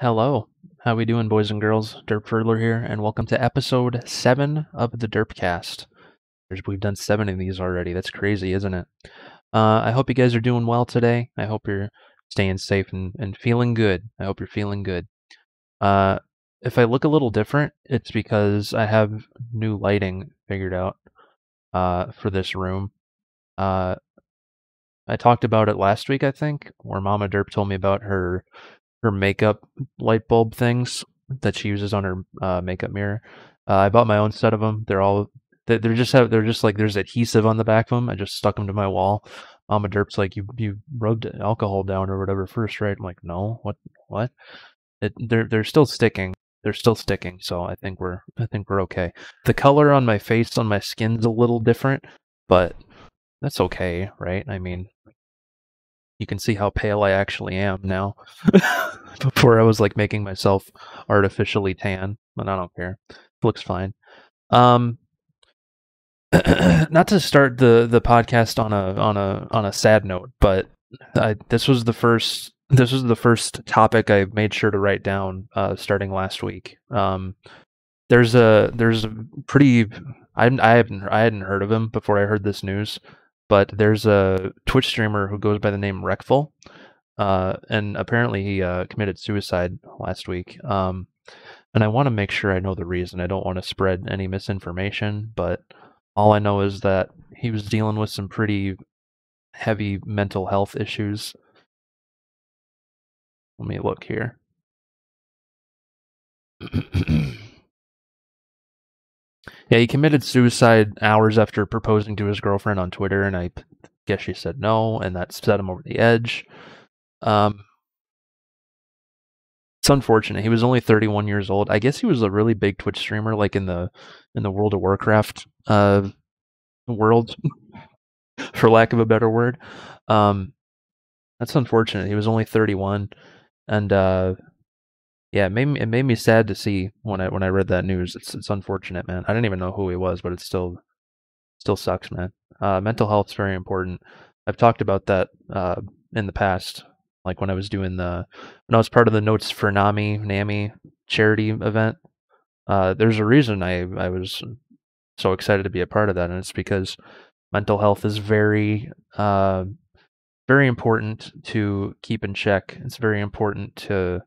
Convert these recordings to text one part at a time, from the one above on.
Hello, how we doing, boys and girls? Derpferdler here, and welcome to episode 7 of the DerpCast. We've done 7 of these already. That's crazy, isn't it? I hope you guys are doing well today. I hope you're staying safe and feeling good. I hope you're feeling good. If I look a little different, it's because I have new lighting figured out for this room. I talked about it last week, I think, where Mama Derp told me about her makeup light bulb things that she uses on her makeup mirror. I bought my own set of them. They're just like there's adhesive on the back of them. I just stuck them to my wall. Mama Derp's like, you rubbed alcohol down or whatever first, right? I'm like, no, what? They're still sticking. They're still sticking. So I think we're okay. The color on my face, on my skin's a little different, but that's okay, right? I mean, you can see how pale I actually am now. Before I was like making myself artificially tan, but I don't care. It looks fine. Not to start the podcast on a sad note, but this was the first topic I made sure to write down starting last week. There's a pretty I hadn't heard of him before I heard this news. But there's a Twitch streamer who goes by the name Reckful, and apparently he committed suicide last week. And I want to make sure I know the reason. I don't want to spread any misinformation, but all I know is that he was dealing with some pretty heavy mental health issues. Let me look here. Yeah, he committed suicide hours after proposing to his girlfriend on Twitter, and I guess she said no, and that set him over the edge. It's unfortunate. He was only 31 years old. I guess he was a really big Twitch streamer, like in the World of Warcraft world, for lack of a better word. That's unfortunate. He was only 31, and yeah, it made me sad to see when I read that news. It's unfortunate, man. I didn't even know who he was, but it still sucks, man. Mental health's very important. I've talked about that in the past, like when I was part of the Notes for NAMI charity event. There's a reason I was so excited to be a part of that, and it's because mental health is very important to keep in check. It's very important to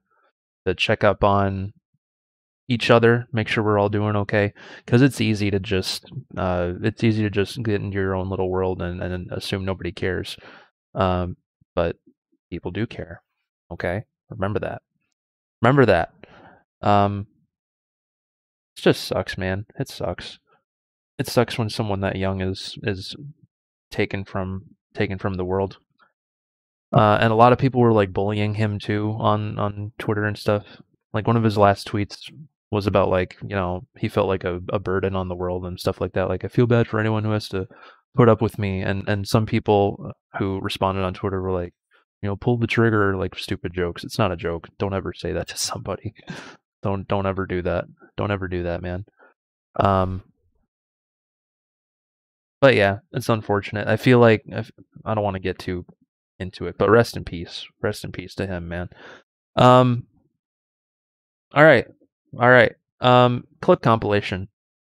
check up on each other, make sure we're all doing okay, because it's easy to just get into your own little world and assume nobody cares, but people do care. Okay, remember that. It just sucks, man. It sucks when someone that young is taken from the world. And a lot of people were like bullying him too on Twitter and stuff. Like one of his last tweets was about like, you know, he felt like a burden on the world and stuff like that. Like, I feel bad for anyone who has to put up with me. And some people who responded on Twitter were like, you know, pull the trigger, like stupid jokes. It's not a joke. Don't ever say that to somebody. Don't ever do that. Don't ever do that, man. But yeah, it's unfortunate. I feel like I don't want to get too into it, but rest in peace to him, man. All right, clip compilation.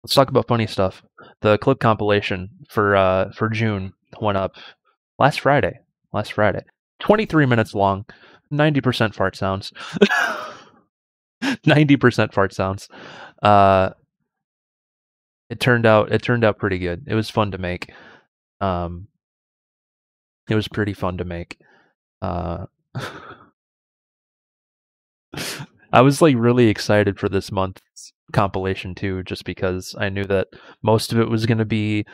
Let's talk about funny stuff. The clip compilation for June went up last Friday, 23 minutes long, 90% fart sounds. 90% fart sounds. It turned out pretty good. It was fun to make. It was pretty fun to make. I was like really excited for this month's compilation too, just because I knew that most of it was going to be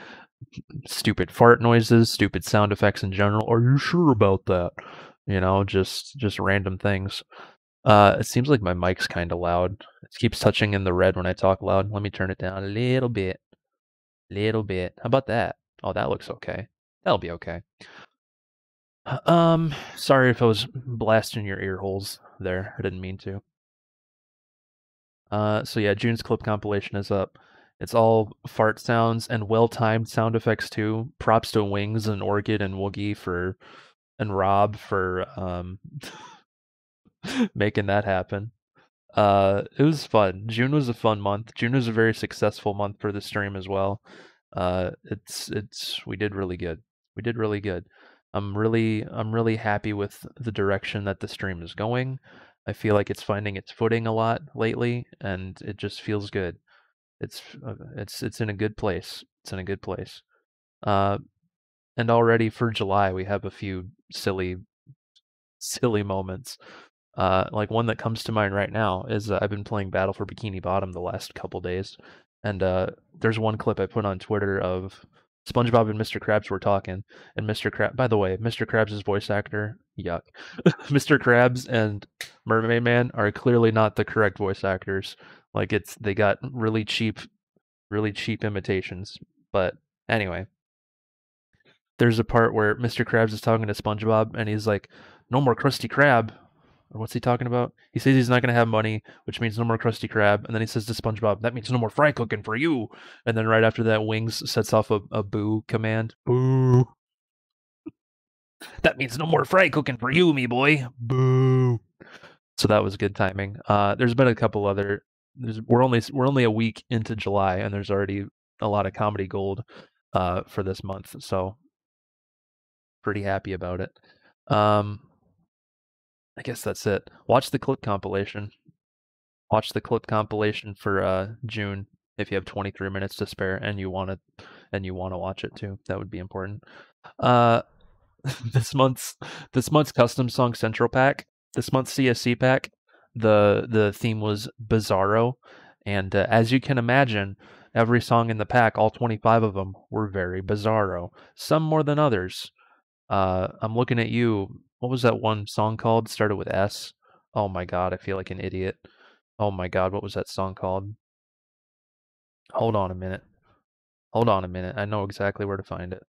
stupid fart noises, stupid sound effects in general. Are you sure about that? You know, just random things. It seems like my mic's kind of loud. It keeps touching in the red when I talk loud. Let me turn it down a little bit. How about that? Oh, that looks okay. That'll be okay. Sorry if I was blasting your ear holes there. I didn't mean to. So yeah, June's clip compilation is up. It's all fart sounds and well-timed sound effects too. Props to Wings and Orchid and Woogie and Rob for making that happen. It was fun. June was a fun month. June was a very successful month for the stream as well. We did really good. I'm really happy with the direction that the stream is going. I feel like it's finding its footing a lot lately, and it just feels good. It's in a good place. And already for July, we have a few silly moments. Like one that comes to mind right now is I've been playing Battle for Bikini Bottom the last couple days, and there's one clip I put on Twitter of SpongeBob and Mr. Krabs were talking, and Mr. Krabs, by the way, Mr. Krabs' voice actor, yuck. Mr. Krabs and Mermaid Man are clearly not the correct voice actors. Like they got really cheap imitations. But anyway, there's a part where Mr. Krabs is talking to SpongeBob, and he's like, "No more Krusty Krab." Or what's he talking about? He says he's not going to have money, which means no more Krusty Krab. And then he says to SpongeBob, "That means no more fry cooking for you." And then right after that, Wings sets off a boo command. Boo. "That means no more fry cooking for you, me boy. Boo." So that was good timing. There's been a couple other. We're only a week into July, and there's already a lot of comedy gold for this month. So pretty happy about it. I guess that's it. Watch the clip compilation for June if you have 23 minutes to spare and you want to watch it too. That would be important. This month's custom song central pack, this month's CSC pack, the theme was Bizarro, and as you can imagine, every song in the pack, all 25 of them, were very bizarro. Some more than others. I'm looking at you. What was that one song called? Started with S. Oh my god, I feel like an idiot. Oh my god, what was that song called? Hold on a minute. I know exactly where to find it.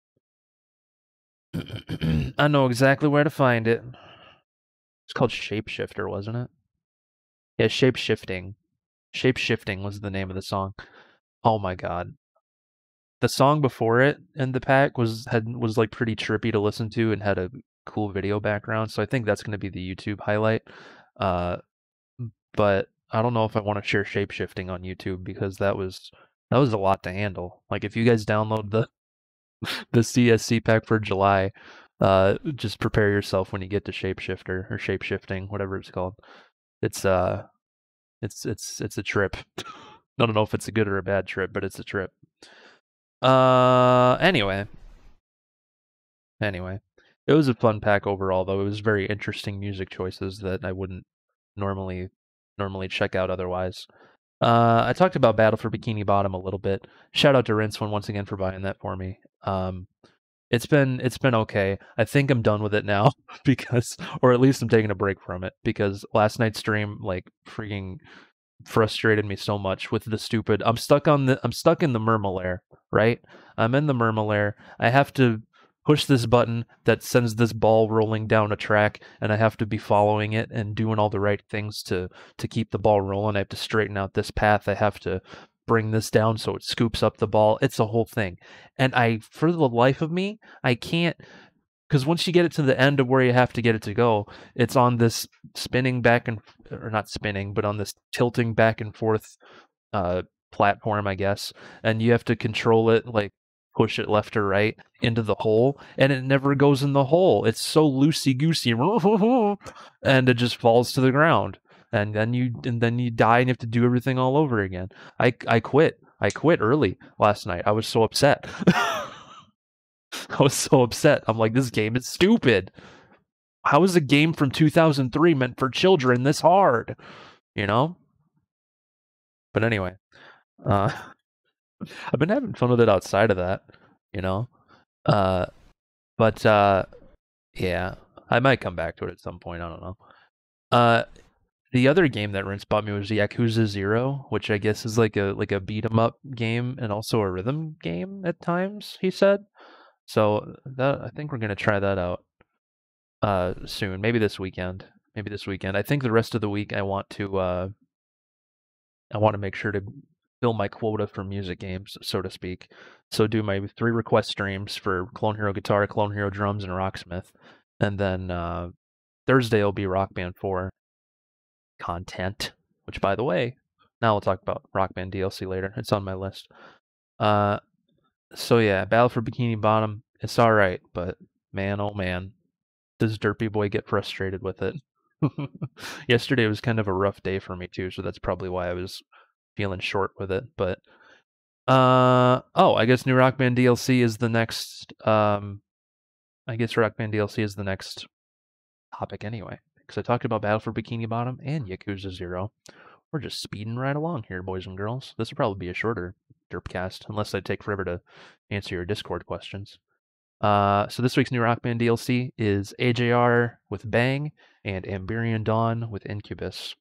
It's called Shapeshifter, wasn't it? Yeah, Shapeshifting. Shapeshifting was the name of the song. Oh my god. The song before it in the pack was like pretty trippy to listen to and had a cool video background, so I think that's going to be the YouTube highlight, but I don't know if I want to share Shapeshifting on YouTube, because that was a lot to handle. Like, if you guys download the CSC pack for July, just prepare yourself when you get to Shapeshifter or Shapeshifting, whatever it's called. It's a trip. I don't know if it's a good or a bad trip, but it's a trip. Anyway, it was a fun pack overall, though. It was very interesting music choices that I wouldn't normally check out otherwise. I talked about Battle for Bikini Bottom a little bit. Shout out to Rincewind once again for buying that for me. It's been okay. I think I'm done with it now, because, or at least I'm taking a break from it, because last night's stream like freaking frustrated me so much with the stupid. I'm stuck in the Mermalair, right? I'm in the Mermalair. I have to push this button that sends this ball rolling down a track, and I have to be following it and doing all the right things to keep the ball rolling. I have to straighten out this path. I have to bring this down so it scoops up the ball. It's a whole thing. And for the life of me, I can't, because once you get it to the end of where you have to get it to go, it's on this spinning back and, or not spinning, but on this tilting back and forth platform, I guess. And you have to control it, like, push it left or right into the hole, and it never goes in the hole. It's so loosey-goosey, and it just falls to the ground, and then you die, and you have to do everything all over again. I quit early last night. I was so upset. I'm like, this game is stupid. How is a game from 2003 meant for children this hard? You know? But anyway, I've been having fun with it outside of that, you know? Yeah, I might come back to it at some point. I don't know. The other game that Rince bought me was Yakuza Zero, which I guess is like a beat-em-up game and also a rhythm game at times, he said. So that, I think we're going to try that out soon. Maybe this weekend. I think the rest of the week I want to make sure to fill my quota for music games, so to speak. So do my 3 request streams for Clone Hero Guitar, Clone Hero Drums, and Rocksmith. And then Thursday will be Rock Band 4. content, which, by the way, now we'll talk about Rock Band DLC later. It's on my list. So yeah, Battle for Bikini Bottom. It's all right, but man, oh man, does Derpy Boy get frustrated with it? Yesterday was kind of a rough day for me too, so that's probably why I was feeling short with it. But I guess new Rock Band DLC is the next. I guess Rock Band DLC is the next topic anyway, because I talked about Battle for Bikini Bottom and Yakuza Zero. We're just speeding right along here, boys and girls. This will probably be a shorter Derpcast, unless I take forever to answer your Discord questions. So this week's new Rock Band DLC is AJR with Bang and Amberian Dawn with Incubus.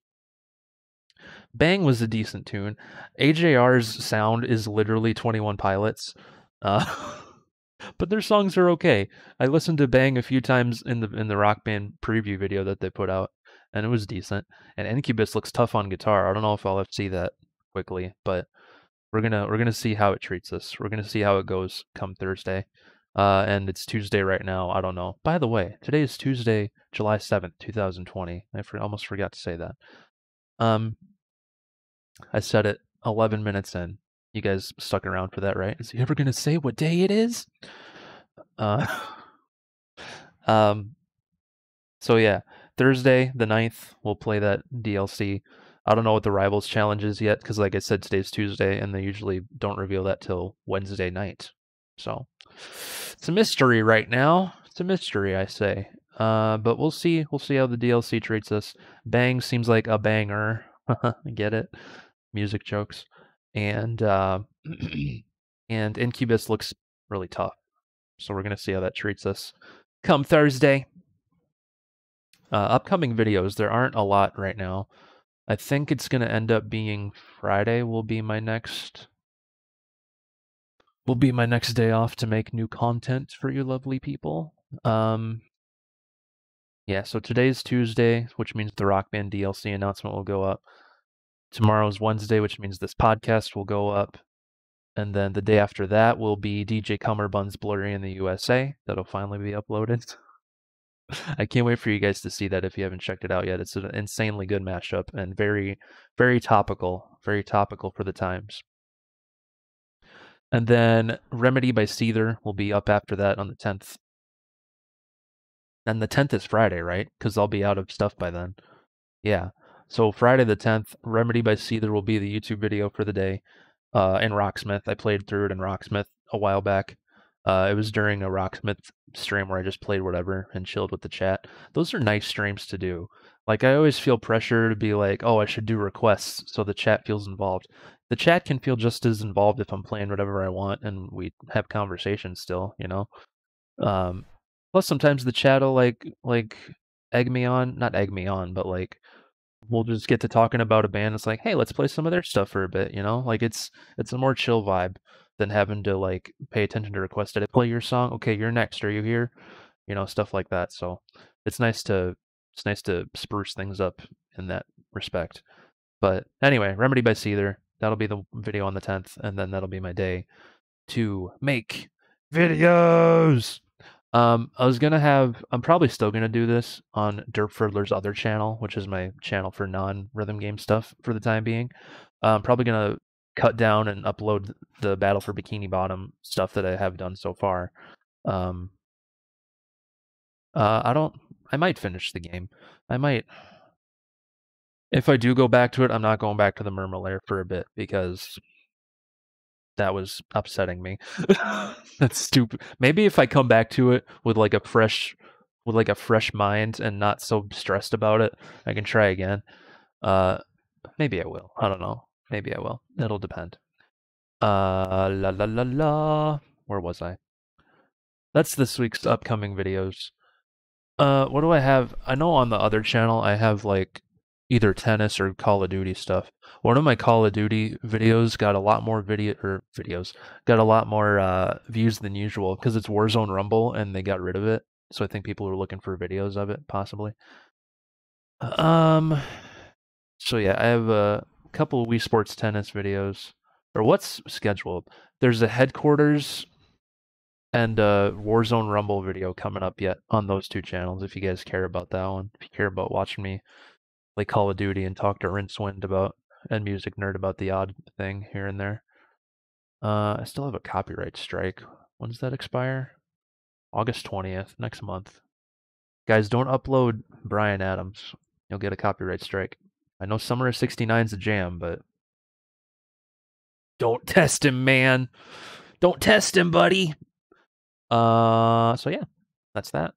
Bang was a decent tune. AJR's sound is literally 21 Pilots, but their songs are okay. I listened to Bang a few times in the Rock Band preview video that they put out, and it was decent. And Incubus looks tough on guitar. I don't know if I'll have to see that quickly, but we're gonna see how it treats us. We're gonna see how it goes come Thursday. And it's Tuesday right now. I don't know. By the way, today is Tuesday, July 7th, 2020. I almost forgot to say that. I said it 11 minutes in. You guys stuck around for that, right? Is he ever going to say what day it is? So yeah, Thursday the 9th, we'll play that DLC. I don't know what the Rivals Challenge is yet, because like I said, today's Tuesday, and they usually don't reveal that till Wednesday night. So it's a mystery right now. It's a mystery, I say. But we'll see. We'll see how the DLC treats us. Bang seems like a banger. Get it? Music jokes. And and Incubus looks really tough. So we're gonna see how that treats us come Thursday. Upcoming videos. There aren't a lot right now. I think it's gonna end up being Friday. Will be my next day off to make new content for you lovely people. Yeah, so today's Tuesday, which means the Rock Band DLC announcement will go up. Tomorrow's Wednesday, which means this podcast will go up. And then the day after that will be DJ Cummerbund's Blurry in the USA. That'll finally be uploaded. I can't wait for you guys to see that if you haven't checked it out yet. It's an insanely good mashup and very, very topical. Very topical for the times. And then Remedy by Seether will be up after that on the 10th. And the 10th is Friday, right? Because I'll be out of stuff by then. Yeah. So Friday the 10th, Remedy by Seether will be the YouTube video for the day. And Rocksmith. I played through it in Rocksmith a while back. It was during a Rocksmith stream where I just played whatever and chilled with the chat. Those are nice streams to do. Like, I always feel pressure to be like, oh, I should do requests so the chat feels involved. The chat can feel just as involved if I'm playing whatever I want and we have conversations still, you know? Plus, sometimes the chat will, like egg me on. Not egg me on, but, like, we'll just get to talking about a band. It's like, hey, let's play some of their stuff for a bit, you know? Like, it's a more chill vibe than having to, like, pay attention to requests. Did I play your song? Okay, you're next. Are you here? You know, stuff like that. So it's nice to spruce things up in that respect. But anyway, Remedy by Seether. That'll be the video on the 10th, and then that'll be my day to make videos. I'm probably still going to do this on Derpferdler's other channel, which is my channel for non-rhythm game stuff for the time being. I'm probably going to cut down and upload the Battle for Bikini Bottom stuff that I have done so far. I might finish the game. I might. If I do go back to it, I'm not going back to the Mermalair for a bit because that was upsetting me. That's stupid. Maybe if I come back to it with like a fresh mind and not so stressed about it, I can try again. Maybe I will. I don't know. Maybe I will. It'll depend. Where was I? That's this week's upcoming videos. What do I have? I know on the other channel I have like either tennis or Call of Duty stuff. One of my Call of Duty videos got a lot more views than usual because it's Warzone Rumble and they got rid of it. So I think people are looking for videos of it possibly. So yeah, I have a couple of Wii Sports tennis videos. Or what's scheduled? There's a Headquarters and a Warzone Rumble video coming up yet on those two channels if you guys care about that one. If you care about watching me like Call of Duty and talk to Rincewind about, and Music Nerd about the odd thing here and there. I still have a copyright strike. When does that expire? August 20th, next month. Guys, don't upload Brian Adams. You'll get a copyright strike. I know Summer of 69's a jam, but don't test him, man. Don't test him, buddy. So yeah, that's that.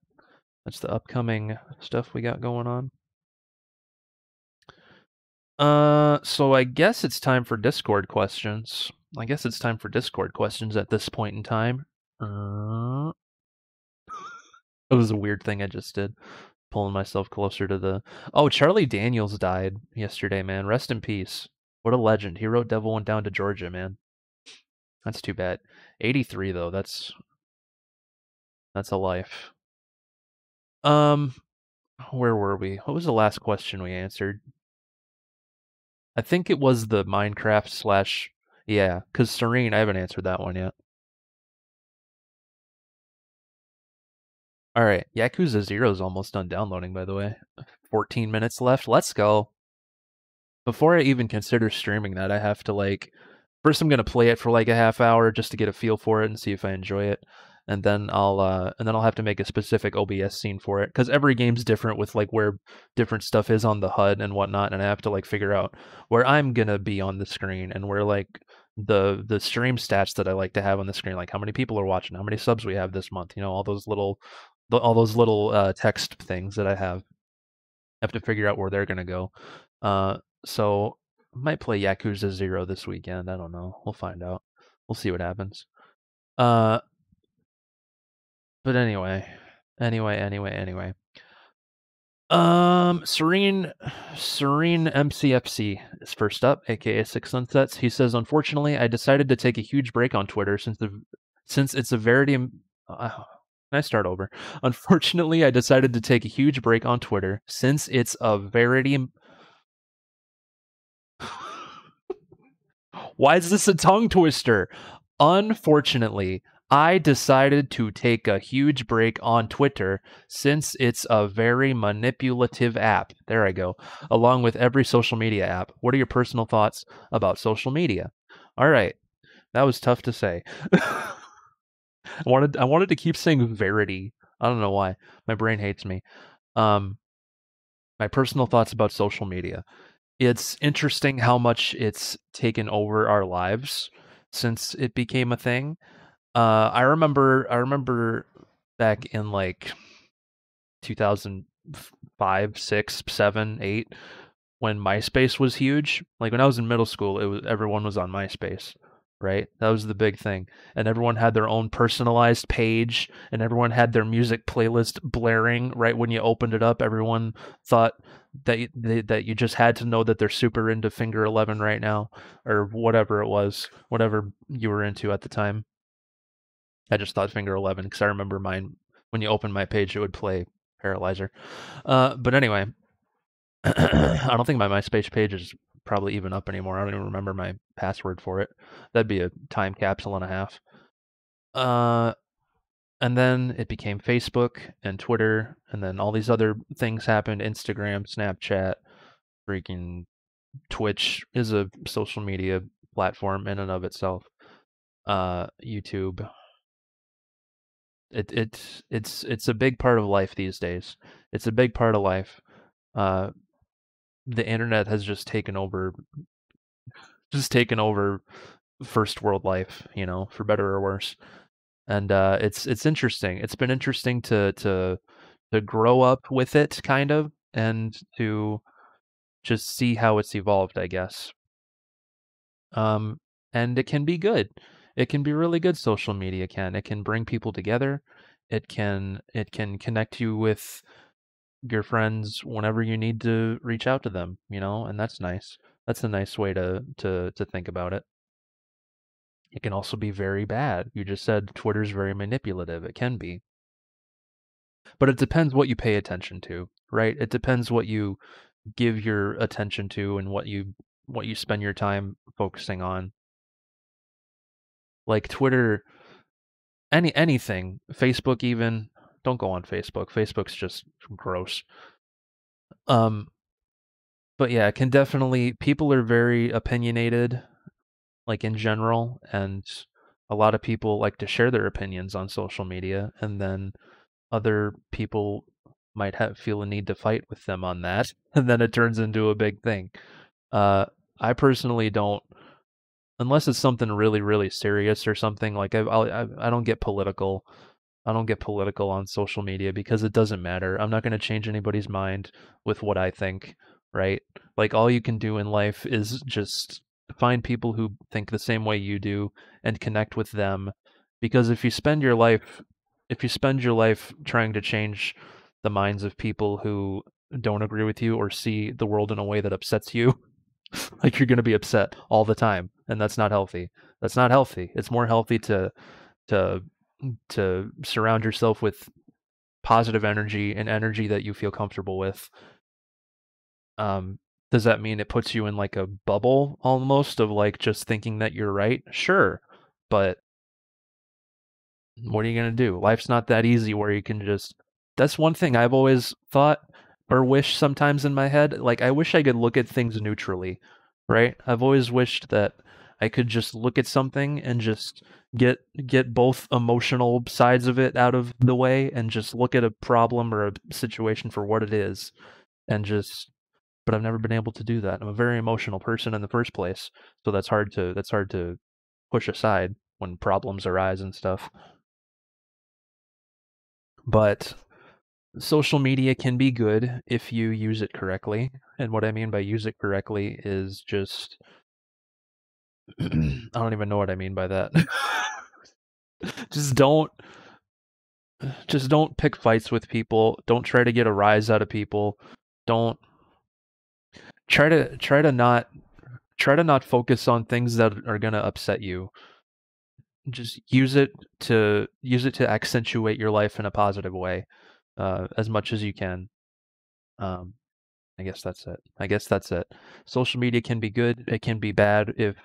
That's the upcoming stuff we got going on. So I guess it's time for Discord questions. I guess it's time for Discord questions at this point in time. It was a weird thing I just did. Pulling myself closer to the... Oh, Charlie Daniels died yesterday, man. Rest in peace. What a legend. He wrote Devil Went Down to Georgia, man. That's too bad. 83, though. That's a life. Where were we? What was the last question we answered? I think it was the Minecraft / yeah, because Serene, I haven't answered that one yet. All right, Yakuza Zero is almost done downloading, by the way. 14 minutes left. Let's go. Before I even consider streaming that, I have to, like... First, I'm going to play it for, like, a half hour just to get a feel for it and see if I enjoy it. And then I'll have to make a specific OBS scene for it, because every game's different with like where different stuff is on the HUD and whatnot, and I have to like figure out where I'm gonna be on the screen and where like the stream stats that I like to have on the screen, like how many people are watching, how many subs we have this month, you know, all those little text things that I have. I have to figure out where they're gonna go. So I might play Yakuza Zero this weekend. I don't know. We'll find out. We'll see what happens. But anyway. Serene MCFC is first up, aka Six Sunsets. He says, unfortunately, I decided to take a huge break on Twitter Unfortunately, I decided to take a huge break on Twitter since it's a verity. Why is this a tongue twister? Unfortunately, I decided to take a huge break on Twitter since it's a very manipulative app. There I go. Along with every social media app. What are your personal thoughts about social media? All right. That was tough to say. I wanted to keep saying verity. I don't know why. My brain hates me. My personal thoughts about social media. It's interesting how much it's taken over our lives since it became a thing. I remember back in like 2005, 6, 7, 8 when MySpace was huge. Like when I was in middle school, everyone was on MySpace, right? That was the big thing. And everyone had their own personalized page and everyone had their music playlist blaring right when you opened it up. Everyone thought that you just had to know that they're super into Finger 11 right now or whatever it was, whatever you were into at the time. I just thought Finger 11 because I remember mine. When you opened my page, it would play Paralyzer. But anyway, I don't think my MySpace page is probably even up anymore. I don't even remember my password for it. That'd be a time capsule and a half. And then it became Facebook and Twitter, and then all these other things happened. Instagram, Snapchat, freaking Twitch is a social media platform in and of itself. YouTube. It's a big part of life these days. It's a big part of life. The internet has just taken over first world life, you know, for better or worse. And it's interesting. It's been interesting to grow up with it, kind of, and to just see how it's evolved, I guess. And it can be good. It can be really good. Social media can. It can bring people together. It can connect you with your friends whenever you need to reach out to them, you know, and that's nice. That's a nice way to think about it. It can also be very bad. You just said Twitter's very manipulative. It can be. But it depends what you pay attention to, right? It depends what you give your attention to and what you spend your time focusing on. Like Twitter, anything, Facebook even, don't go on Facebook. Facebook's just gross. But yeah, it can definitely, people are very opinionated, like in general, and a lot of people like to share their opinions on social media, and then other people might feel a need to fight with them on that, and then it turns into a big thing. I personally don't, unless it's something really, really serious or something, like I don't get political. I don't get political on social media because it doesn't matter. I'm not going to change anybody's mind with what I think, right? Like, all you can do in life is just find people who think the same way you do and connect with them. Because if you spend your life trying to change the minds of people who don't agree with you or see the world in a way that upsets you, like, you're going to be upset all the time, and that's not healthy. That's not healthy. It's more healthy to surround yourself with positive energy and energy that you feel comfortable with. Does that mean it puts you in like a bubble almost of like just thinking that you're right? Sure. But what are you going to do? Life's not that easy where you can just, that's one thing I've always thought or wished sometimes in my head. Like, I wish I could look at things neutrally, right? I've always wished that I could just look at something and just get both emotional sides of it out of the way and just look at a problem or a situation for what it is, and just, but I've never been able to do that. I'm a very emotional person in the first place, so that's hard to push aside when problems arise and stuff. But social media can be good if you use it correctly. And what I mean by use it correctly is just, I don't even know what I mean by that. just don't pick fights with people. Don't try to get a rise out of people. Don't try to not focus on things that are going to upset you. Just use it to accentuate your life in a positive way, as much as you can. I guess that's it. Social media can be good. It can be bad if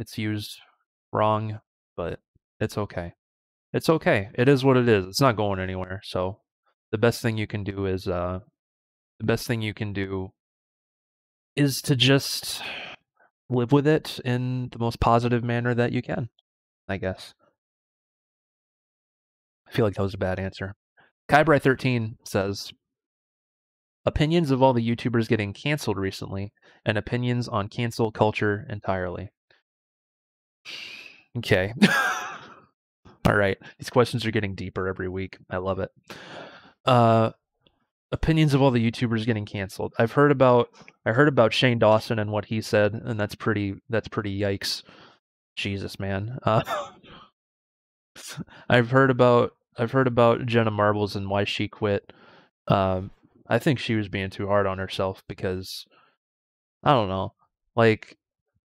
it's used wrong, but it's okay. It's okay. It is what it is. It's not going anywhere. So the best thing you can do is to just live with it in the most positive manner that you can, I guess. I feel like that was a bad answer. Kybrai13 says, opinions of all the YouTubers getting canceled recently, and opinions on cancel culture entirely. Okay. All right. These questions are getting deeper every week. I love it. Opinions of all the YouTubers getting canceled. I heard about Shane Dawson and what he said, and that's pretty yikes. Jesus, man. I've heard about Jenna Marbles and why she quit. I think she was being too hard on herself because, I don't know, like,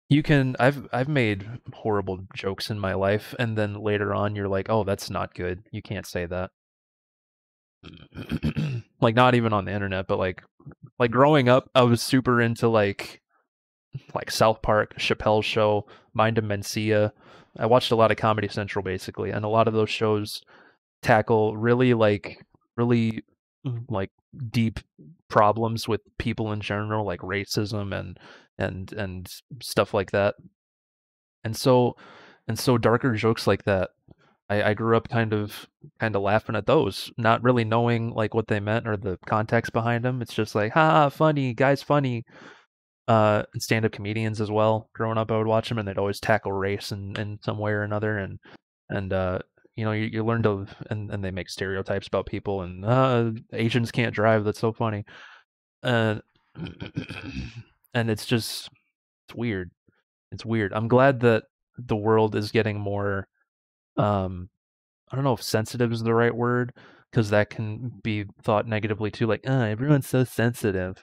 you can, I've made horrible jokes in my life, and then later on you're like, oh, that's not good. You can't say that. Like, not even on the internet, but like growing up, I was super into like South Park, Chappelle's Show, Mind of Mencia. I watched a lot of Comedy Central basically, and a lot of those shows tackle really deep problems with people in general, like racism and stuff like that. And so darker jokes like that, I grew up kind of laughing at those, not really knowing like what they meant or the context behind them. It's just like, ha, funny, guys, funny. And stand-up comedians as well. Growing up, I would watch them, and they'd always tackle race in some way or another, and you know, you learn to, and they make stereotypes about people, and Asians can't drive. That's so funny. And it's just, it's weird. It's weird. I'm glad that the world is getting more, I don't know if sensitive is the right word, because that can be thought negatively too, like, everyone's so sensitive.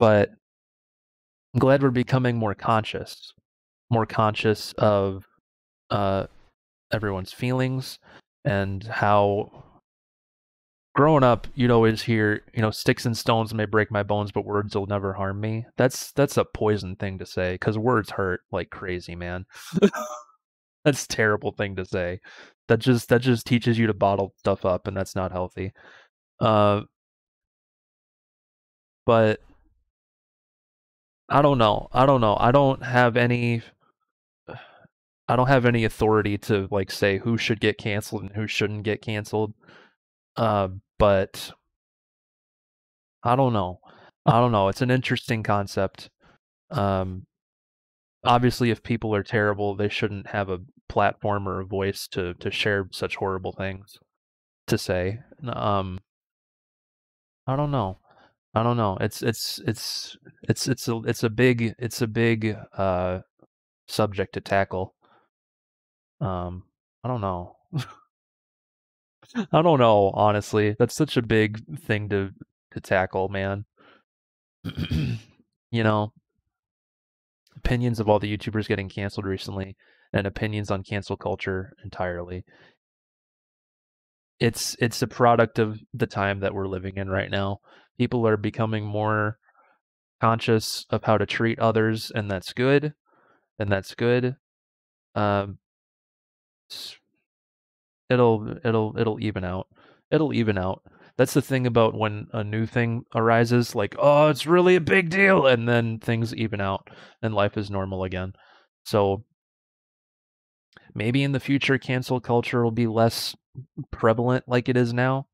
But I'm glad we're becoming more conscious of everyone's feelings, and how growing up you'd always hear, you know, sticks and stones may break my bones, but words will never harm me. That's a poison thing to say, because words hurt like crazy, man. That's a terrible thing to say. That just teaches you to bottle stuff up, and that's not healthy. But I don't know. I don't have any authority to like say who should get canceled and who shouldn't get canceled. But I don't know. It's an interesting concept. Obviously, if people are terrible, they shouldn't have a platform or a voice to share such horrible things to say. I don't know. It's a big subject to tackle. I don't know. I don't know, honestly. That's such a big thing to tackle, man. You know, opinions of all the YouTubers getting canceled recently and opinions on cancel culture entirely. It's a product of the time that we're living in right now. People are becoming more conscious of how to treat others, and that's good. It'll even out. That's the thing about when a new thing arises, like, oh, it's really a big deal, and then things even out and life is normal again. So maybe in the future, cancel culture will be less prevalent like it is now.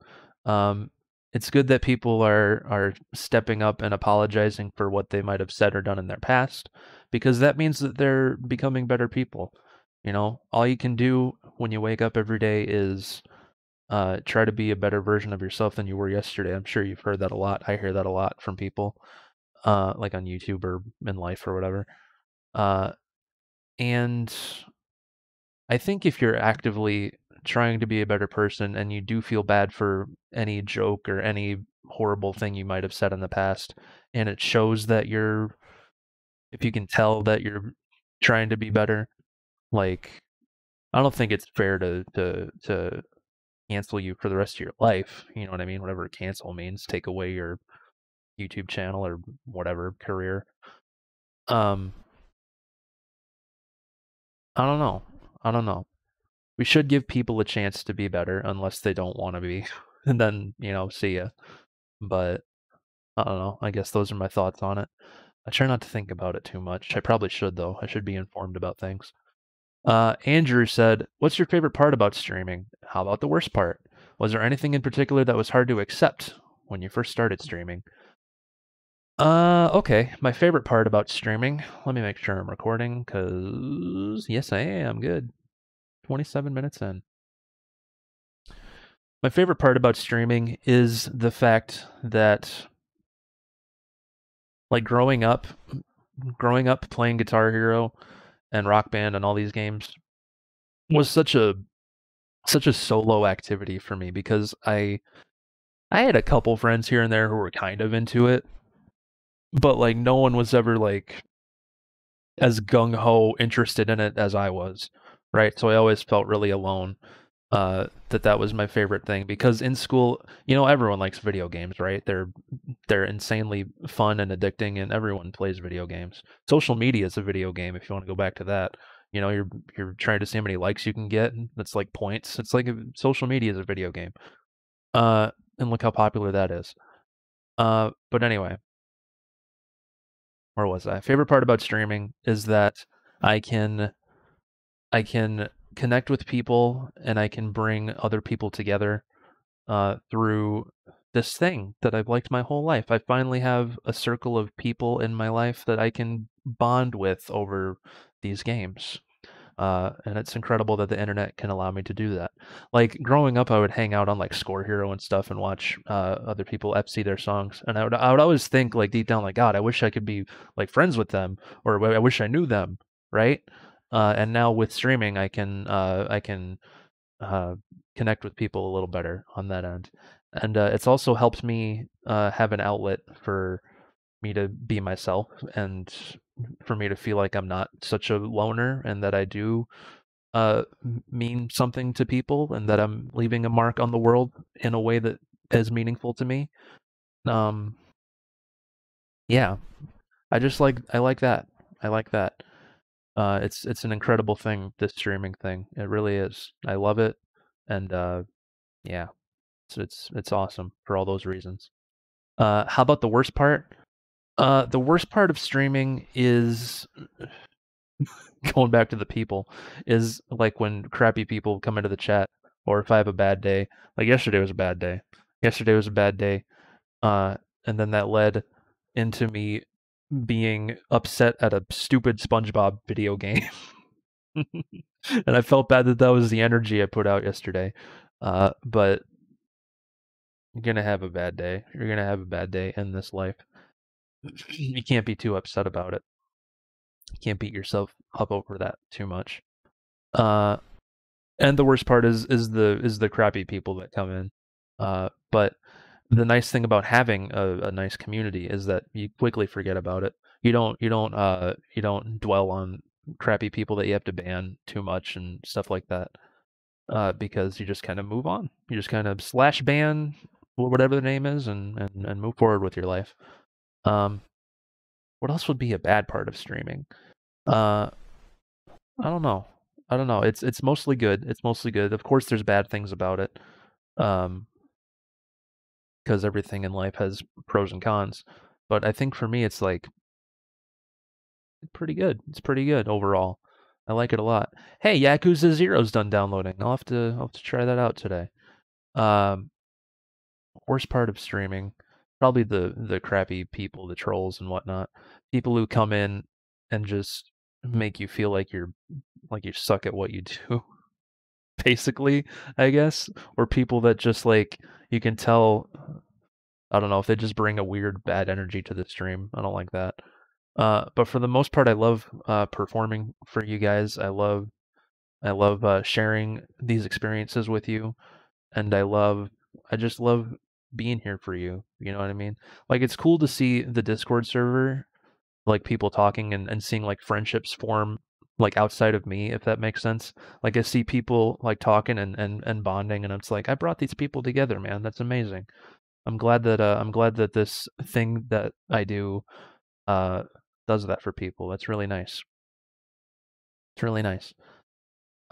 It's good that people are stepping up and apologizing for what they might have said or done in their past, because that means that they're becoming better people. You know, all you can do when you wake up every day is try to be a better version of yourself than you were yesterday. I'm sure you've heard that a lot. I hear that a lot from people, like on YouTube or in life or whatever. And I think if you're actively trying to be a better person and you do feel bad for any joke or any horrible thing you might have said in the past, and it shows that if you can tell that you're trying to be better, like, I don't think it's fair to cancel you for the rest of your life. You know what I mean? Whatever cancel means, take away your YouTube channel or whatever career. I don't know. We should give people a chance to be better, unless they don't want to be, and then, you know, see ya. But I don't know. I guess those are my thoughts on it. I try not to think about it too much. I probably should, though. I should be informed about things. Andrew said, what's your favorite part about streaming? How about the worst part? Was there anything in particular that was hard to accept when you first started streaming? Okay. My favorite part about streaming. Let me make sure I'm recording, because yes, I am. Good. 27 minutes in. My favorite part about streaming is the fact that, like, growing up playing Guitar Hero and Rock Band and all these games was such a solo activity for me, because I had a couple friends here and there who were kind of into it, but like no one was ever like as gung-ho interested in it as I was, right? So I always felt really alone. That was my favorite thing, because in school, you know, everyone likes video games, right? They're insanely fun and addicting, and everyone plays video games. Social media is a video game, if you want to go back to that. You know, you're trying to see how many likes you can get, and that's like points. It's like social media is a video game. And look how popular that is. But anyway, where was I? Favorite part about streaming is that I can connect with people, and I can bring other people together through this thing that I've liked my whole life. I finally have a circle of people in my life that I can bond with over these games. And it's incredible that the internet can allow me to do that. Like, growing up, I would hang out on like Score Hero and stuff and watch other people epsy their songs. And I would always think, like, deep down, like, God, I wish I could be like friends with them, or I wish I knew them, right? And now with streaming, I can connect with people a little better on that end, and it's also helped me have an outlet for me to be myself, and for me to feel like I'm not such a loner, and that I do mean something to people, and that I'm leaving a mark on the world in a way that is meaningful to me. Yeah, I like that. It's an incredible thing, this streaming thing. It really is. I love it, and yeah, it's awesome for all those reasons. How about the worst part? The worst part of streaming is going back to the people, is like when crappy people come into the chat, or if I have a bad day. Like yesterday was a bad day. And then that led into me being upset at a stupid Spongebob video game. And I felt bad that that was the energy I put out yesterday. But you're going to have a bad day. You're going to have a bad day in this life. You can't be too upset about it. You can't beat yourself up over that too much. And the worst part is the crappy people that come in. But the nice thing about having a nice community is that you quickly forget about it. You don't dwell on crappy people that you have to ban too much and stuff like that, because you just kind of move on. You just kind of slash ban whatever the name is and move forward with your life. What else would be a bad part of streaming? I don't know. It's mostly good. Of course, there's bad things about it, because everything in life has pros and cons. But I think for me, it's like pretty good. It's pretty good overall. I like it a lot. Hey, Yakuza Zero's done downloading. I'll have to try that out today. Worst part of streaming, probably the crappy people, the trolls and whatnot. People who come in and just make you feel like you suck at what you do, basically, I guess. Or people that just, like, you can tell, I don't know, if they just bring a weird bad energy to the stream. I don't like that. But for the most part, I love performing for you guys. I love sharing these experiences with you, and I just love being here for you. You know what I mean? Like, it's cool to see the Discord server, like, people talking and seeing, like, friendships form, like, outside of me, if that makes sense. Like, I see people, like, talking and bonding, and it's like, I brought these people together, man. That's amazing. I'm glad that this thing that I do does that for people. That's really nice. It's really nice.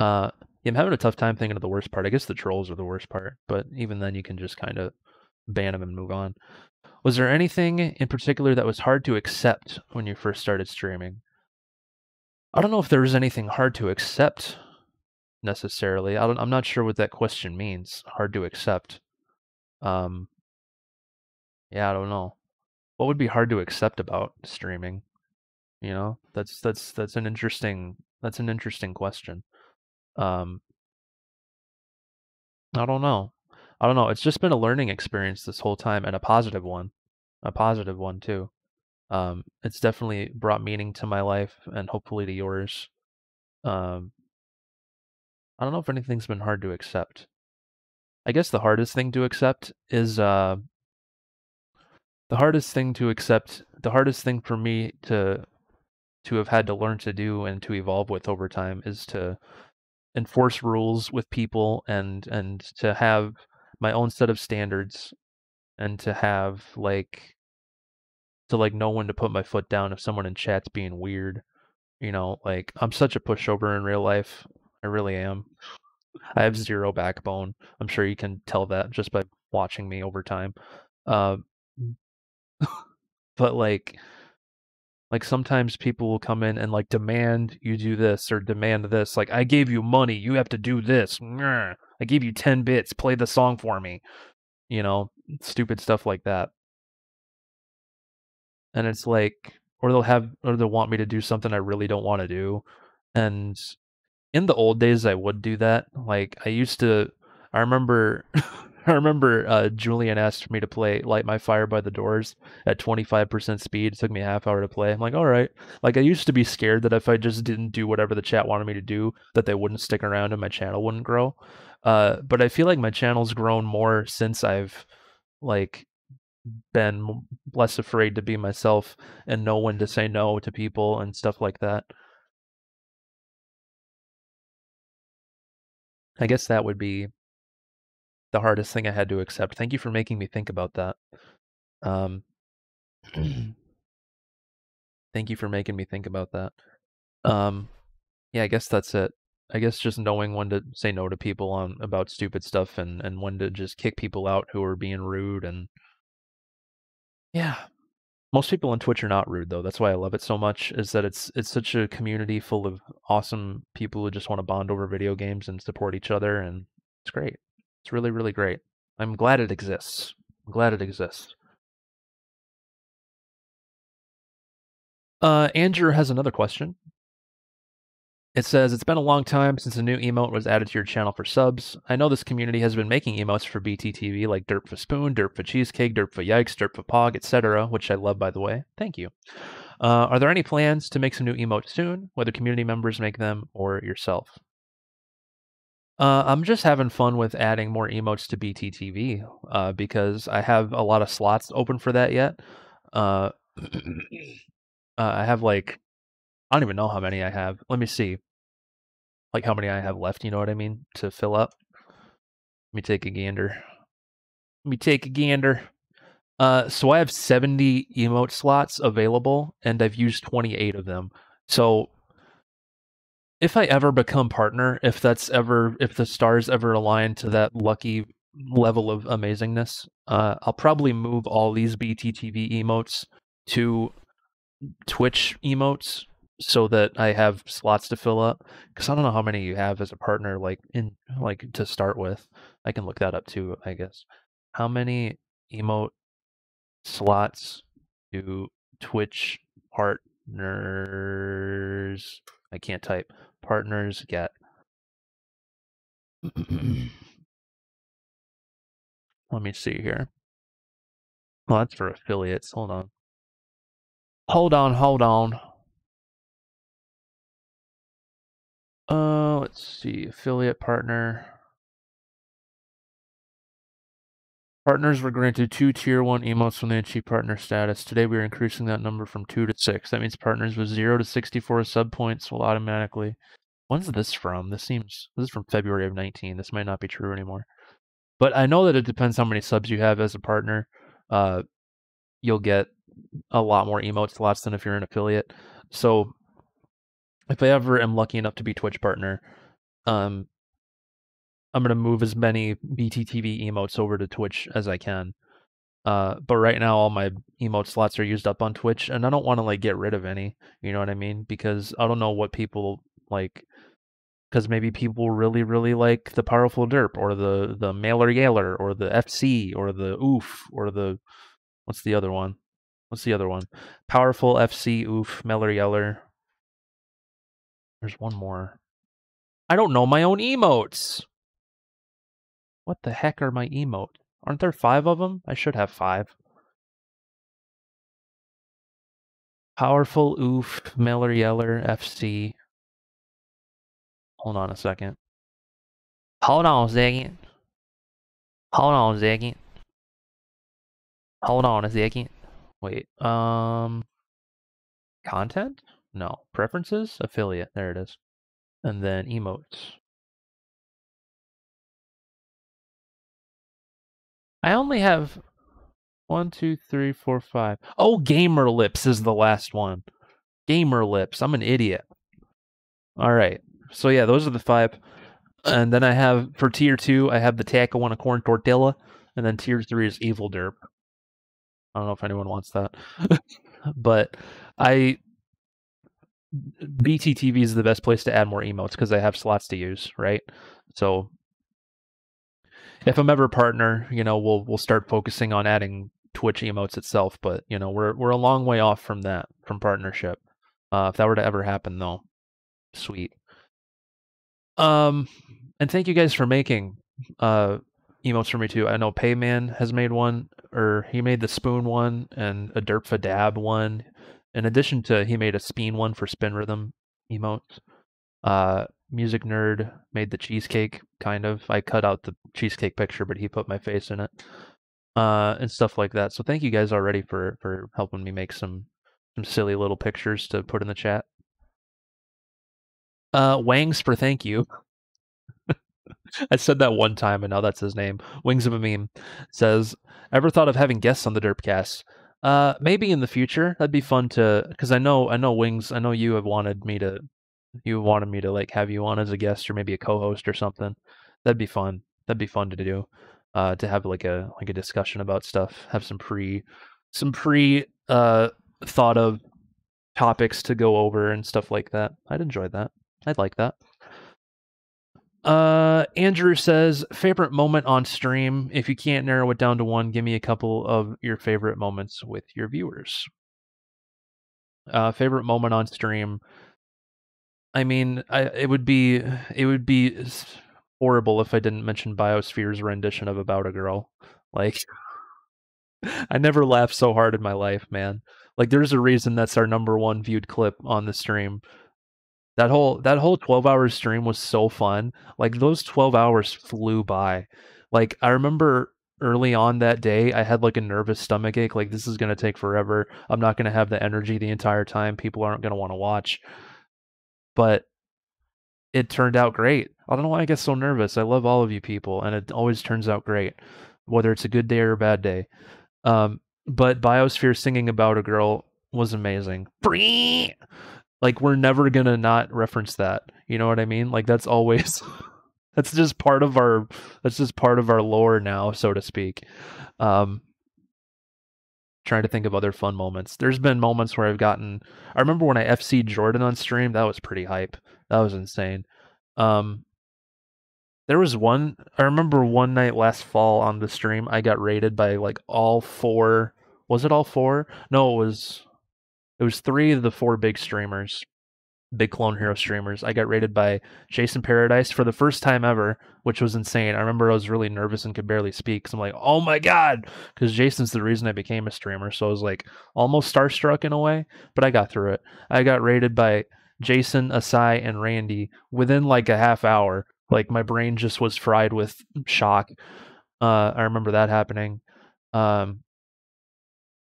I'm having a tough time thinking of the worst part. I guess the trolls are the worst part, but even then you can just kind of ban them and move on. Was there anything in particular that was hard to accept when you first started streaming? I don't know if there was anything hard to accept necessarily. I'm not sure what that question means. Hard to accept. Yeah, I don't know. What would be hard to accept about streaming? You know, that's an interesting question. I don't know. It's just been a learning experience this whole time, and a positive one too. It's definitely brought meaning to my life and hopefully to yours. I don't know if anything's been hard to accept. I guess the hardest thing to accept is the hardest thing for me to have had to learn to do and to evolve with over time is to enforce rules with people and to have my own set of standards and to have like know when to put my foot down if someone in chat's being weird. You know, like, I'm such a pushover in real life. I really am. I have zero backbone. I'm sure you can tell that just by watching me over time. But like sometimes people will come in and, like, demand you do this or demand this. Like, I gave you money, you have to do this. I gave you 10 bits, play the song for me. You know, stupid stuff like that. And it's like, or they'll want me to do something I really don't want to do. And in the old days, I would do that. Like, I remember Julian asked me to play Light My Fire by the Doors at 25% speed. It took me a half hour to play. I'm like, all right. Like, I used to be scared that if I just didn't do whatever the chat wanted me to do, that they wouldn't stick around and my channel wouldn't grow. But I feel like my channel's grown more since I've, like, been less afraid to be myself and know when to say no to people and stuff like that. I guess that would be the hardest thing I had to accept. Thank you for making me think about that. Thank you for making me think about that. Yeah, I guess that's it. I guess just knowing when to say no to people about stupid stuff and when to just kick people out who are being rude. And yeah, Most people on Twitch are not rude, though. That's why I love it so much, is that it's such a community full of awesome people who just want to bond over video games and support each other, and it's great. It's really, really great. I'm glad it exists. I'm glad it exists. Andrew has another question. It says, it's been a long time since a new emote was added to your channel for subs. I know this community has been making emotes for BTTV, like Derp for Spoon, Derp for Cheesecake, Derp for Yikes, Derp for Pog, etc., which I love, by the way. Thank you. Are there any plans to make some new emotes soon, whether community members make them or yourself? I'm just having fun with adding more emotes to BTTV because I have a lot of slots open for that yet. I have like... I don't even know how many I have. Let me see. Like how many I have left, you know what I mean? To fill up. Let me take a gander. So I have 70 emote slots available, and I've used 28 of them. So if I ever become partner, if the stars ever align to that lucky level of amazingness, I'll probably move all these BTTV emotes to Twitch emotes, so that I have slots to fill up, because I don't know how many you have as a partner, like to start with. I can look that up too, I guess. How many emote slots do Twitch partners? I can't type. Partners get. Let me see here. Well, that's for affiliates. Hold on. Hold on. Let's see, affiliate partner. Partners were granted 2 tier 1 emotes when they achieve partner status. Today we are increasing that number from 2 to 6. That means partners with 0 to 64 sub points will automatically... When's this from? This is from February of 19. This might not be true anymore. But I know that it depends how many subs you have as a partner. You'll get a lot more emote slots than if you're an affiliate. So... if I ever am lucky enough to be Twitch partner, I'm going to move as many BTTV emotes over to Twitch as I can. But right now, all my emote slots are used up on Twitch, and I don't want to like get rid of any, you know what I mean? Because I don't know what people like, because maybe people really, really like the Powerful Derp, or the Mailer Yaler, or the FC, or the Oof, or the... what's the other one? Powerful FC, Oof, Mailer Yaler... there's one more. I don't know my own emotes. What the heck are my emotes? Aren't there 5 of them? I should have 5. Powerful, Oof, Mailer Yeller, FC. Hold on a second. Hold on a second. Wait, content? No. Preferences? Affiliate. There it is. And then emotes. I only have 1, 2, 3, 4, 5. Oh, Gamer Lips is the last one. Gamer Lips. I'm an idiot. All right. So yeah, those are the 5. And then I have, for tier 2, I have the Taco on a Corn Tortilla. And then tier 3 is Evil Derp. I don't know if anyone wants that. But BTTV is the best place to add more emotes because I have slots to use, right? So if I'm ever a partner, you know, we'll start focusing on adding Twitch emotes itself, but you know, we're a long way off from that, from partnership. If that were to ever happen though, sweet. And thank you guys for making emotes for me too. I know Payman has made one, or he made the spoon one and a derp-a-dab one. In addition to, he made a spin one for Spin Rhythm emotes. Music Nerd made the cheesecake, kind of. I cut out the cheesecake picture, but he put my face in it. And stuff like that. So thank you guys already for helping me make some silly little pictures to put in the chat. Wangs for thank you. I said that one time, and now that's his name. Wings of a Meme says, ever thought of having guests on the Derpcast? Maybe in the future. That'd be fun to, because I know Wings, I know you have wanted me to, like have you on as a guest or maybe a co-host or something. That'd be fun. That'd be fun to do. To have like a discussion about stuff. Have some pre some pre-thought of topics to go over and stuff like that. I'd enjoy that. I'd like that. Andrew says, favorite moment on stream. If you can't narrow it down to one, give me a couple of your favorite moments with your viewers. Favorite moment on stream. I mean, it would be horrible if I didn't mention Biosphere's rendition of About a Girl. Like, I never laughed so hard in my life, man. Like, there's a reason that's our #1 viewed clip on the stream. That whole 12-hour stream was so fun. Like, those 12 hours flew by. Like, I remember early on that day, I had like a nervous stomach ache. Like, this is going to take forever. I'm not going to have the energy the entire time. People aren't going to want to watch. But it turned out great. I don't know why I get so nervous. I love all of you people, and it always turns out great, whether it's a good day or a bad day. But Biosphere singing About a Girl was amazing. Like, we're never gonna not reference that. You know what I mean? Like, that's always that's just part of our lore now, so to speak. Trying to think of other fun moments. There's been moments where I remember when I FC'd Jordan on stream, that was pretty hype. That was insane. I remember one night last fall on the stream, I got raided by like all four. Was it all four? No, it was three of the four big streamers, big Clone Hero streamers. I got raided by Jason Paradise for the first time ever, which was insane. I remember I was really nervous and could barely speak, because I'm like, oh my God, because Jason's the reason I became a streamer. So I was like almost starstruck in a way, but I got through it. I got raided by Jason, Asai, and Randy within like a half hour. Like, my brain just was fried with shock. I remember that happening. I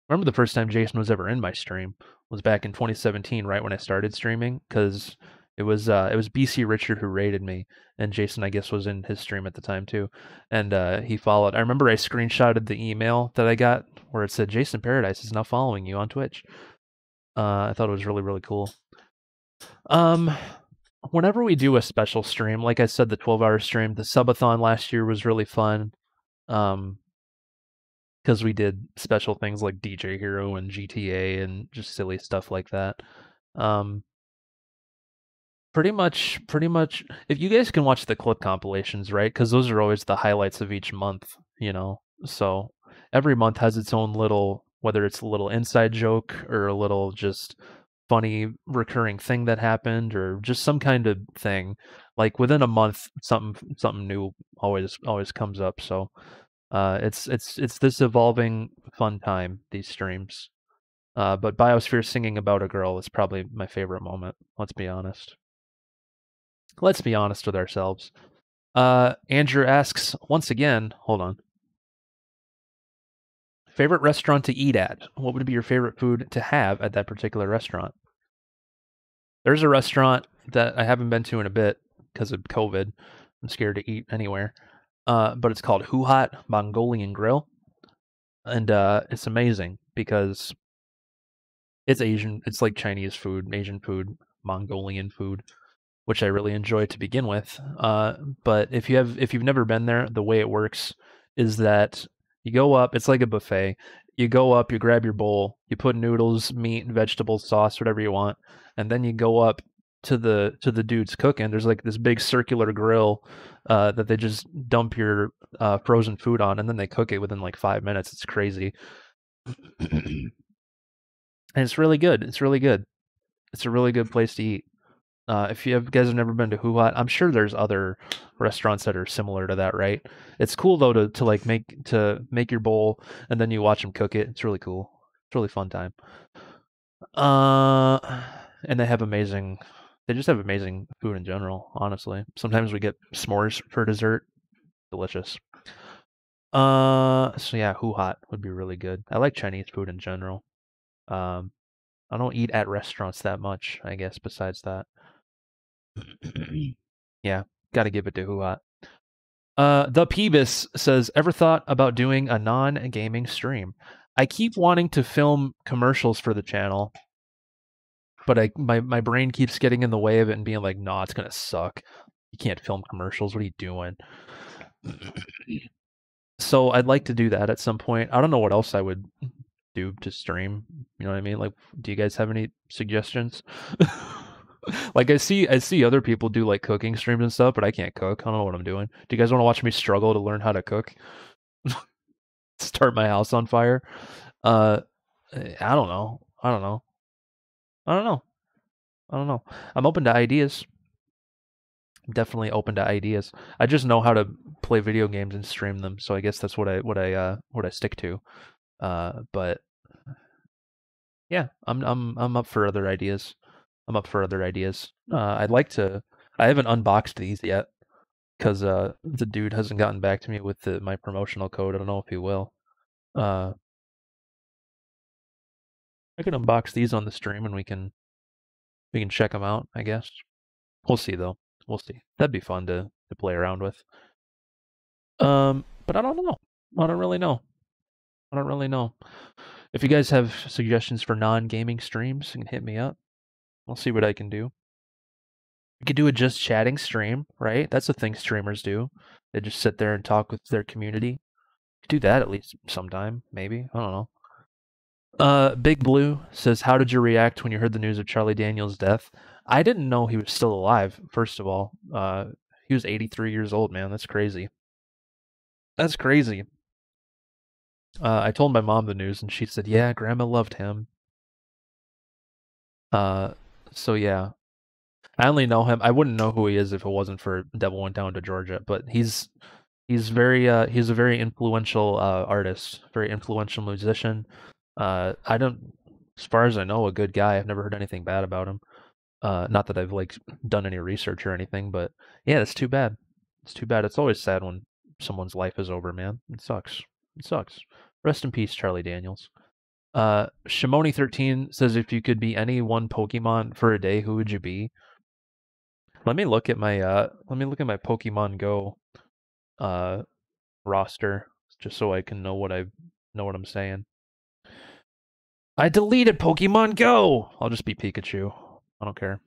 remember the first time Jason was ever in my stream was back in 2017, right when I started streaming, because it was BC Richard who raided me, and Jason, I guess, was in his stream at the time too, and he followed. I remember I screenshotted the email that I got where it said, Jason Paradise is now following you on Twitch. I thought it was really, really cool. Whenever we do a special stream, like I said, the 12-hour stream, the subathon last year was really fun. Because we did special things like DJ Hero and GTA and just silly stuff like that. Pretty much, if you guys can watch the clip compilations, right? Because those are always the highlights of each month, you know? So every month has its own little, whether it's a little inside joke or a little just funny recurring thing that happened, or just some kind of thing. Like, within a month, something new always comes up, so... it's this evolving fun time, these streams. But Biosphere singing About a Girl is probably my favorite moment. Let's be honest. Let's be honest with ourselves. Andrew asks once again, hold on. Favorite restaurant to eat at? What would be your favorite food to have at that particular restaurant? There's a restaurant that I haven't been to in a bit because of COVID. I'm scared to eat anywhere. But it's called HuHot Mongolian Grill, and it's amazing because it's Asian. It's like Chinese food, Asian food, Mongolian food, which I really enjoy to begin with. But if you've never been there, the way it works is that you go up. It's like a buffet. You go up, you grab your bowl, you put noodles, meat, vegetables, sauce, whatever you want, and then you go up to the dudes cooking. There's like this big circular grill that they just dump your frozen food on, and then they cook it within like 5 minutes. It's crazy. And it's really good. It's really good. It's a really good place to eat. If you guys have never been to HuHot, I'm sure there's other restaurants that are similar to that, right? It's cool though to make your bowl and then you watch them cook it. It's really cool. It's a really fun time. And they just have amazing food in general, honestly. Sometimes we get s'mores for dessert. Delicious. So yeah, HuHot would be really good. I like Chinese food in general. I don't eat at restaurants that much, I guess, besides that. Yeah, gotta give it to HuHot. The Peebus says, ever thought about doing a non-gaming stream? I keep wanting to film commercials for the channel, but my brain keeps getting in the way of it and being like, nah, it's gonna suck. You can't film commercials. What are you doing? So I'd like to do that at some point. I don't know what else I would YouTube to stream? You know what I mean? Like, do you guys have any suggestions? Like, I see other people do like cooking streams and stuff, but I can't cook. I don't know what I'm doing. Do you guys want to watch me struggle to learn how to cook? Start my house on fire? I don't know. I'm open to ideas. Definitely open to ideas. I just know how to play video games and stream them, so I guess that's what I stick to. But yeah, I'm up for other ideas. I'd like to. I haven't unboxed these yet because the dude hasn't gotten back to me with my promotional code. I don't know if he will. I can unbox these on the stream and we can check them out, I guess. We'll see though. We'll see. That'd be fun to play around with. But I don't know. I don't really know. If you guys have suggestions for non-gaming streams, you can hit me up. I'll see what I can do. You could do a just chatting stream, right? That's a thing streamers do. They just sit there and talk with their community. Do that at least sometime, maybe. I don't know. Big Blue says, how did you react when you heard the news of Charlie Daniels' death? I didn't know he was still alive, first of all. He was 83 years old, man. That's crazy. That's crazy. I told my mom the news, and she said, yeah, Grandma loved him. So, yeah. I only know him. I wouldn't know who he is if it wasn't for Devil Went Down to Georgia, but he's a very influential artist, very influential musician. I don't, as far as I know, a good guy. I've never heard anything bad about him. Not that I've like done any research or anything, but yeah, it's too bad. It's too bad. It's always sad when someone's life is over, man. It sucks. It sucks. Rest in peace, Charlie Daniels. Shimoni13 says, if you could be any one Pokemon for a day, who would you be? Let me look at my Pokemon Go roster just so I can know what I'm saying. I deleted Pokemon Go. I'll just be Pikachu. I don't care.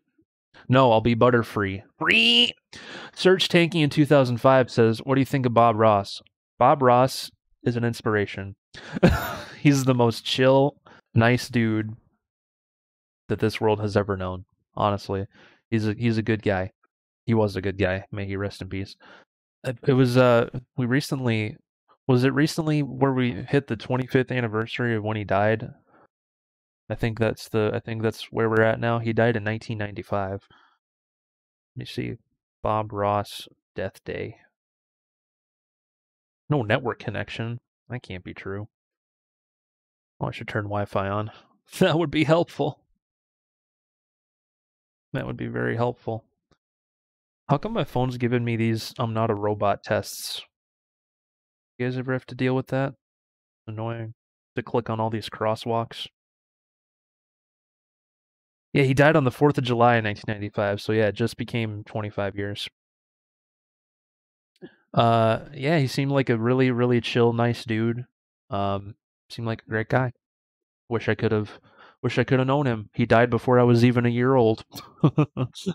No, I'll be Butterfree. Free. Search Tanky in 2005 says, "What do you think of Bob Ross?" Bob Ross is an inspiration. He's the most chill, nice dude that this world has ever known. Honestly, he's a good guy. He was a good guy. May he rest in peace. It was we recently where we hit the 25th anniversary of when he died. I think that's where we're at now. He died in 1995. Let me see. Bob Ross death day. No network connection. That can't be true. Oh, I should turn Wi-Fi on. That would be helpful. That would be very helpful. How come my phone's giving me these I'm not a robot tests? You guys ever have to deal with that? It's annoying to click on all these crosswalks. Yeah, he died on the 4th of July in 1995, so yeah, it just became 25 years. Yeah, he seemed like a really, really chill, nice dude. Seemed like a great guy. Wish I could have known him. He died before I was even a year old.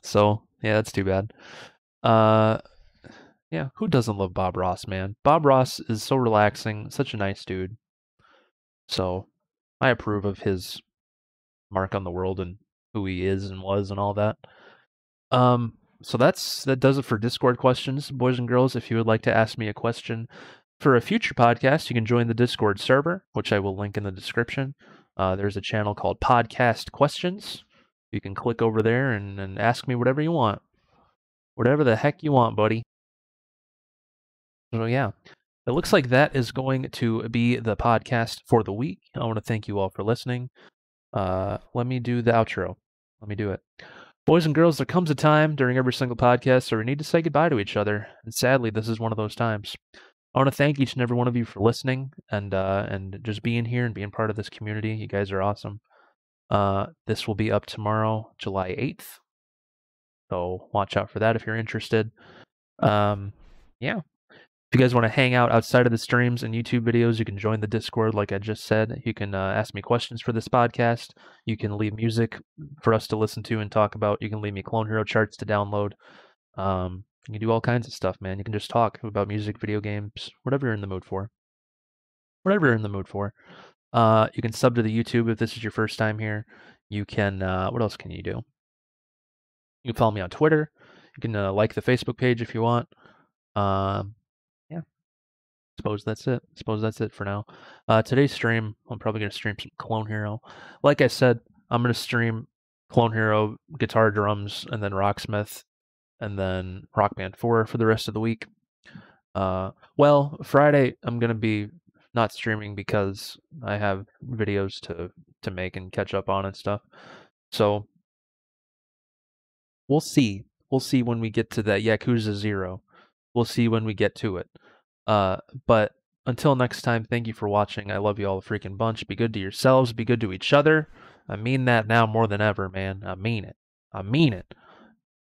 So, yeah, that's too bad. Yeah, who doesn't love Bob Ross, man? Bob Ross is so relaxing, such a nice dude. So, I approve of his mark on the world and who he is and was and all that. So that does it for Discord questions. Boys and girls, if you would like to ask me a question for a future podcast, you can join the Discord server, which I will link in the description. There's a channel called Podcast Questions. You can click over there and ask me whatever you want. Whatever the heck you want, buddy. So yeah. It looks like that is going to be the podcast for the week. I want to thank you all for listening. Let me do the outro. Let me do it. Boys and girls, there comes a time during every single podcast where we need to say goodbye to each other, and sadly, this is one of those times. I want to thank each and every one of you for listening and just being here and being part of this community. You guys are awesome. This will be up tomorrow, July 8th. So watch out for that if you're interested. Yeah. If you guys want to hang out outside of the streams and YouTube videos, you can join the Discord, like I just said. You can ask me questions for this podcast. You can leave music for us to listen to and talk about. You can leave me Clone Hero charts to download. You can do all kinds of stuff, man. You can just talk about music, video games, whatever you're in the mood for. You can sub to the YouTube if this is your first time here. You can, what else can you do? You can follow me on Twitter. You can like the Facebook page if you want. Yeah, suppose that's it for now. Today's stream, I'm probably going to stream some Clone Hero. Like I said, I'm going to stream Clone Hero, guitar, drums, and then Rocksmith, and then Rock Band 4 for the rest of the week. Well, Friday I'm going to be not streaming because I have videos to make and catch up on and stuff. So we'll see. We'll see when we get to that Yakuza Zero. We'll see when we get to it. But until next time, thank you for watching. I love you all a freaking bunch. Be good to yourselves. Be good to each other. I mean that now more than ever, man. I mean it. I mean it.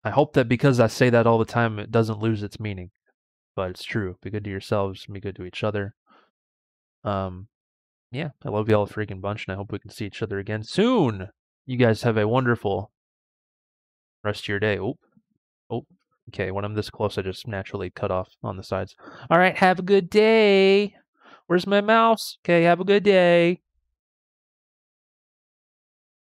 I hope that because I say that all the time, it doesn't lose its meaning. But it's true. Be good to yourselves. Be good to each other. Yeah, I love y'all a freaking bunch, and I hope we can see each other again soon. You guys have a wonderful rest of your day. Oh, okay. When I'm this close, I just naturally cut off on the sides. All right, have a good day. Where's my mouse? Okay, have a good day.